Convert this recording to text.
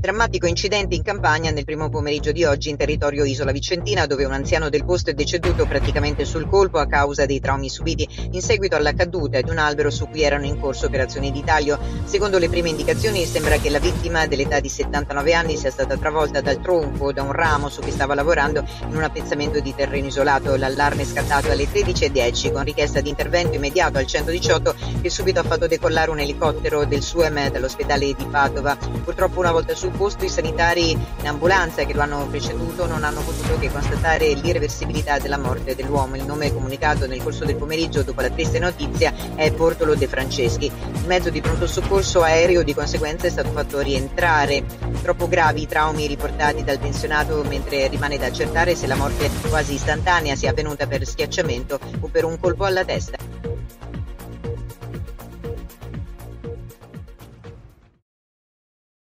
Drammatico incidente in Campania nel primo pomeriggio di oggi in territorio Isola Vicentina, dove un anziano del posto è deceduto praticamente sul colpo a causa dei traumi subiti in seguito alla caduta ed un albero su cui erano in corso operazioni di taglio. Secondo le prime indicazioni sembra che la vittima dell'età di 79 anni sia stata travolta dal tronco o da un ramo su cui stava lavorando in un appezzamento di terreno isolato. L'allarme è scattato alle 13:10 con richiesta di intervento immediato al 118, che subito ha fatto decollare un elicottero del SUEM dall'ospedale di Padova. Purtroppo una volta sul posto i sanitari in ambulanza che lo hanno preceduto non hanno potuto che constatare l'irreversibilità della morte dell'uomo. Il nome comunicato nel corso del pomeriggio dopo la triste notizia è Bortolo De Franceschi. Il mezzo di pronto soccorso aereo di conseguenza è stato fatto rientrare. Troppo gravi i traumi riportati dal pensionato, mentre rimane da accertare se la morte quasi istantanea sia avvenuta per schiacciamento o per un colpo alla testa.